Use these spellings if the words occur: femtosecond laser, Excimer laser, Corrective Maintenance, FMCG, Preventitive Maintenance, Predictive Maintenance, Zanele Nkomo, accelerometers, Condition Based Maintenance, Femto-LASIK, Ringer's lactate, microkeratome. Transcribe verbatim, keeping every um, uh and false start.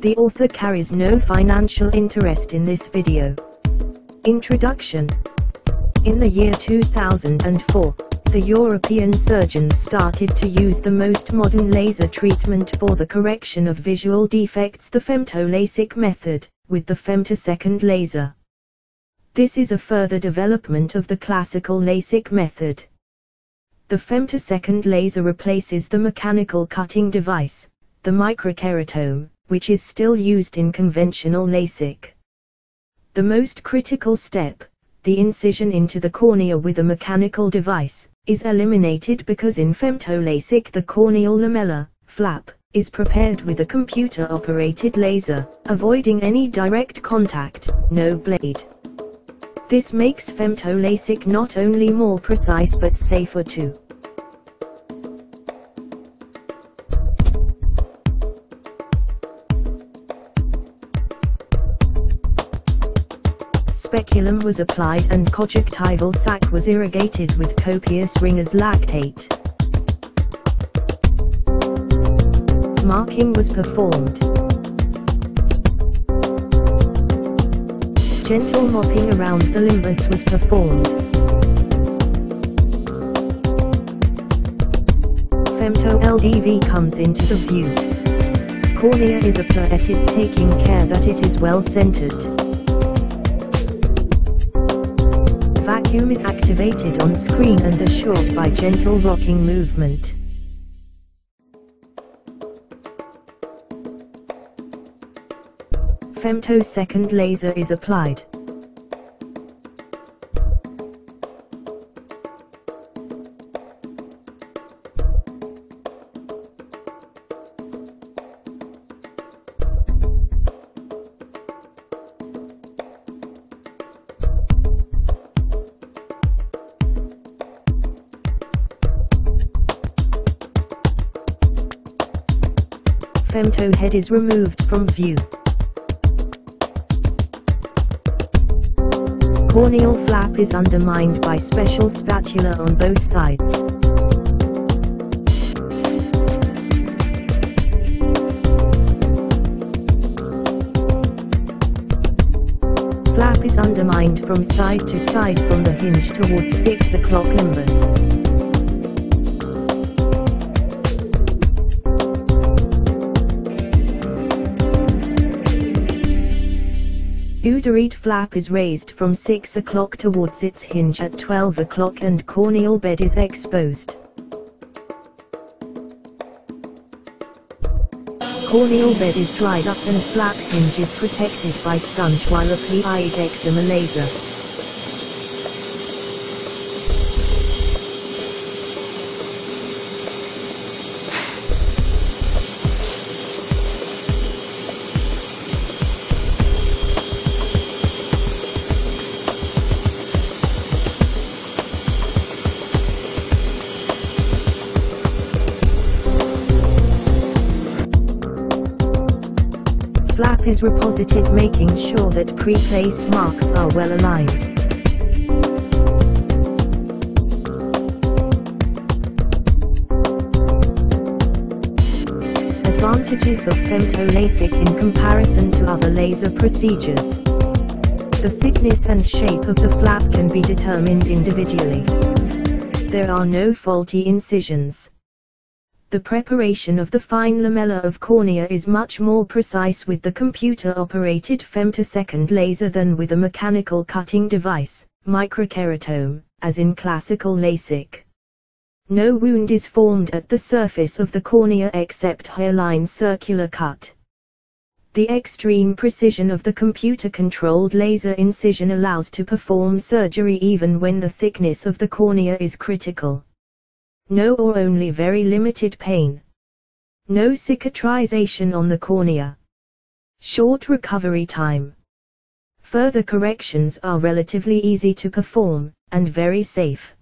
The author carries no financial interest in this video. Introduction. In the year two thousand four, the European surgeons started to use the most modern laser treatment for the correction of visual defects, the Femto-LASIK method, with the femtosecond laser. This is a further development of the classical LASIK method. The femtosecond laser replaces the mechanical cutting device, the microkeratome, which is still used in conventional LASIK. The most critical step, the incision into the cornea with a mechanical device, is eliminated because in femto-LASIK the corneal lamella, flap, is prepared with a computer-operated laser, avoiding any direct contact, no blade. This makes femto-LASIK not only more precise but safer too. Speculum was applied and conjunctival sac was irrigated with copious Ringer's lactate. Marking was performed. Gentle mopping around the limbus was performed. Femto L D V comes into the view. Cornea is applied, taking care that it is well centered. Vacuum is activated on screen and assured by gentle rocking movement. Femtosecond laser is applied. Femto head is removed from view. Corneal flap is undermined by special spatula on both sides. Flap is undermined from side to side from the hinge towards six o'clock limbus. Uderet flap is raised from six o'clock towards its hinge at twelve o'clock and corneal bed is exposed. Corneal bed is dried up and flap hinge is protected by sponge while applied excimer laser. Flap is reposited, making sure that pre-placed marks are well aligned. Advantages of femto-LASIK in comparison to other laser procedures. The thickness and shape of the flap can be determined individually. There are no faulty incisions. The preparation of the fine lamella of cornea is much more precise with the computer-operated femtosecond laser than with a mechanical cutting device, microkeratome, as in classical LASIK. No wound is formed at the surface of the cornea except hairline circular cut. The extreme precision of the computer-controlled laser incision allows to perform surgery even when the thickness of the cornea is critical. No or only very limited pain. No cicatrization on the cornea. Short recovery time. Further corrections are relatively easy to perform, and very safe.